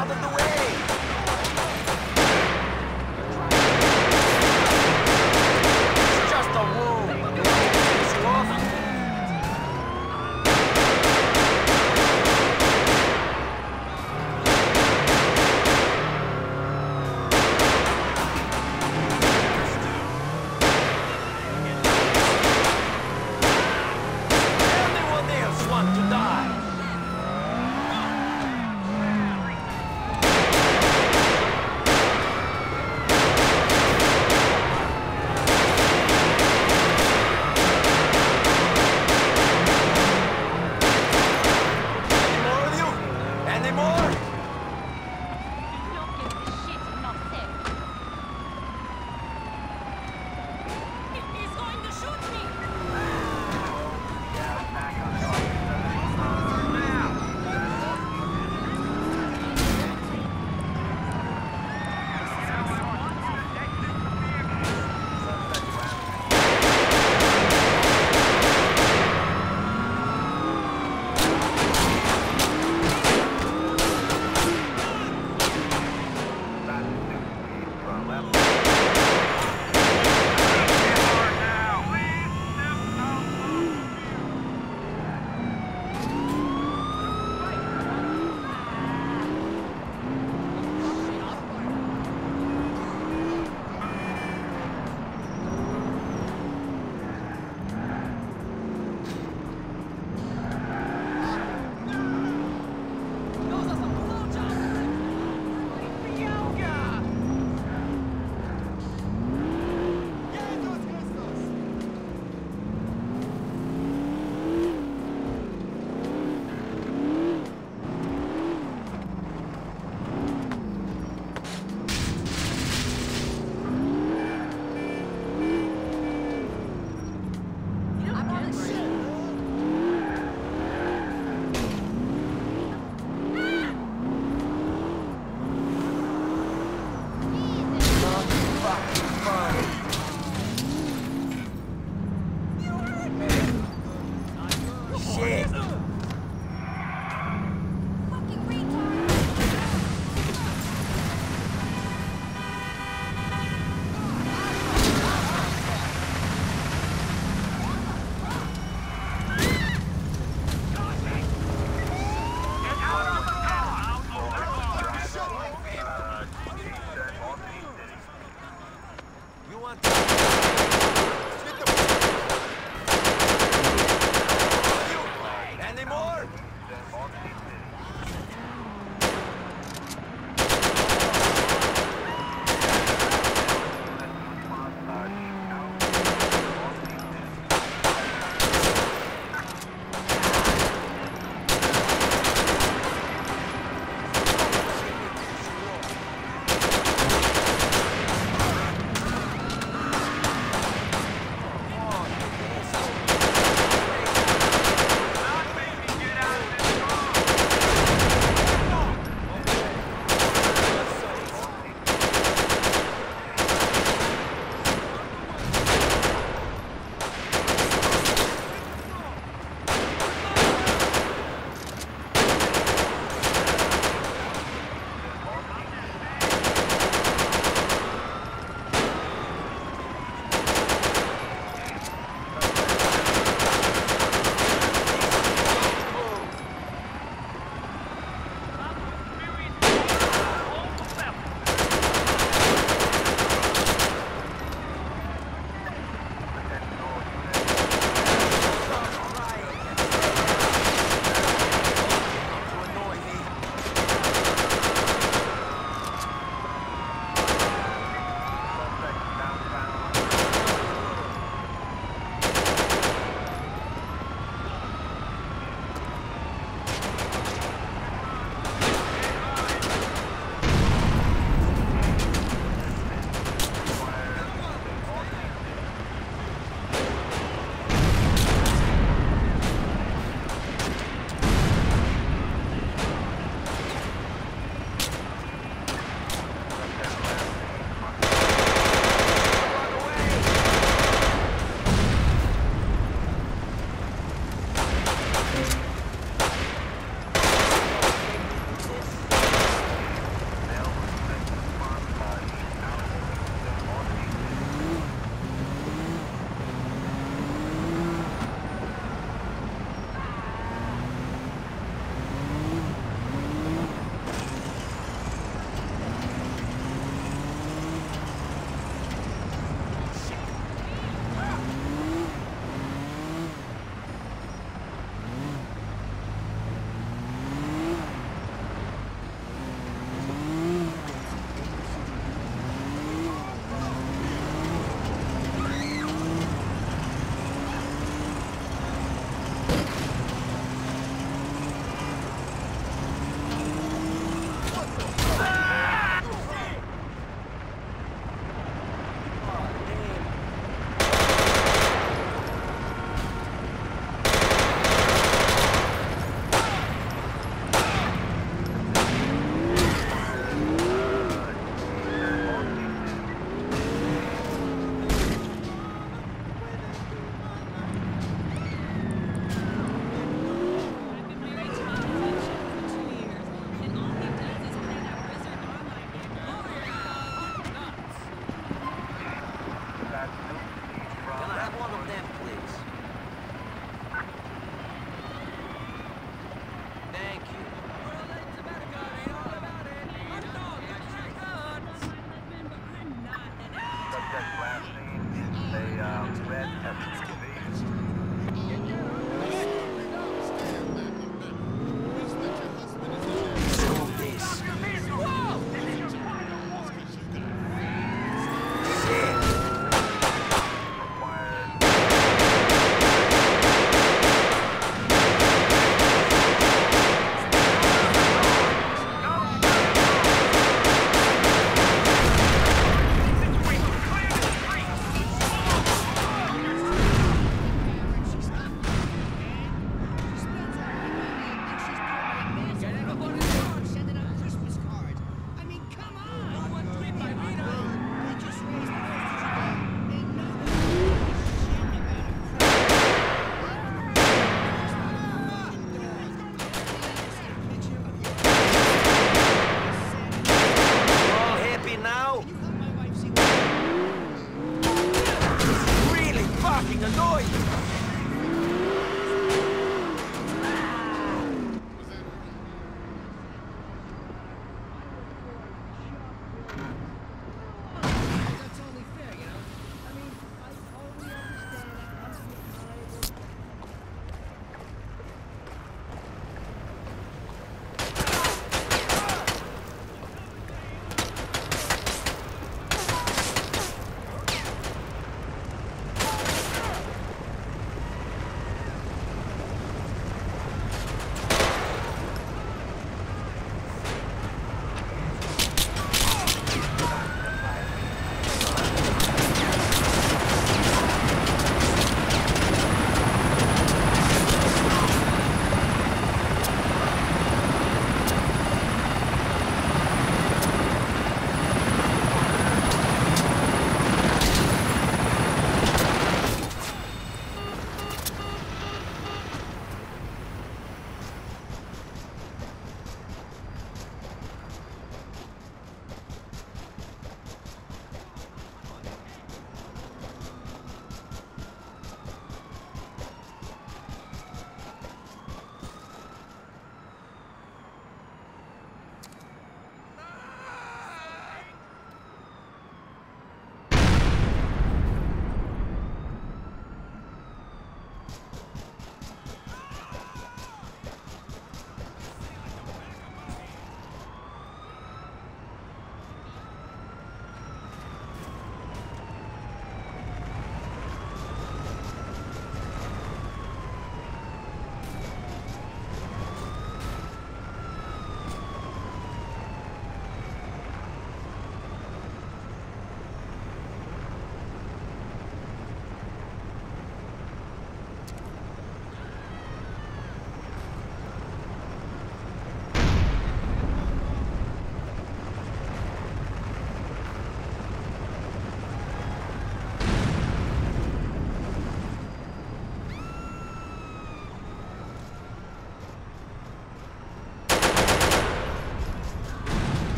out of the way! More?